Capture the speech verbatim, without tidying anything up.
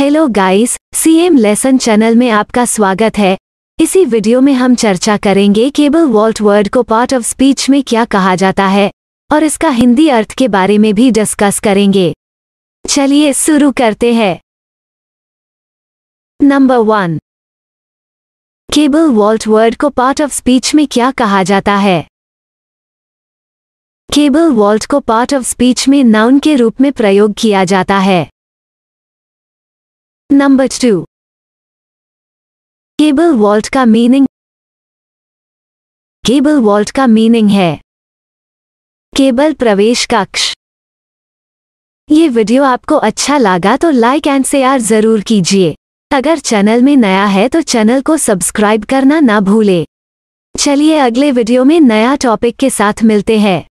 Hello guys, CM lesson channel में आपका स्वागत है। इसी वीडियो में हम चर्चा करेंगे केबल वॉल्ट वर्ड को पार्ट ऑफ स्पीच में क्या कहा जाता है और इसका हिंदी अर्थ के बारे में भी डिस्कस करेंगे। चलिए शुरू करते हैं। Number one, cable vault word को पार्ट ऑफ स्पीच में क्या कहा जाता है? केबल वॉल्ट को पार्ट ऑफ स्पीच में नाउन के रूप में प्रयोग किया जाता है। नंबर टू, केबल वॉल्ट का मीनिंग केबल वॉल्ट का मीनिंग है केबल प्रवेश कक्ष। ये वीडियो आपको अच्छा लगा तो लाइक एंड शेयर जरूर कीजिए। अगर चैनल में नया है तो चैनल को सब्सक्राइब करना ना भूलें। चलिए अगले वीडियो में नया टॉपिक के साथ मिलते हैं।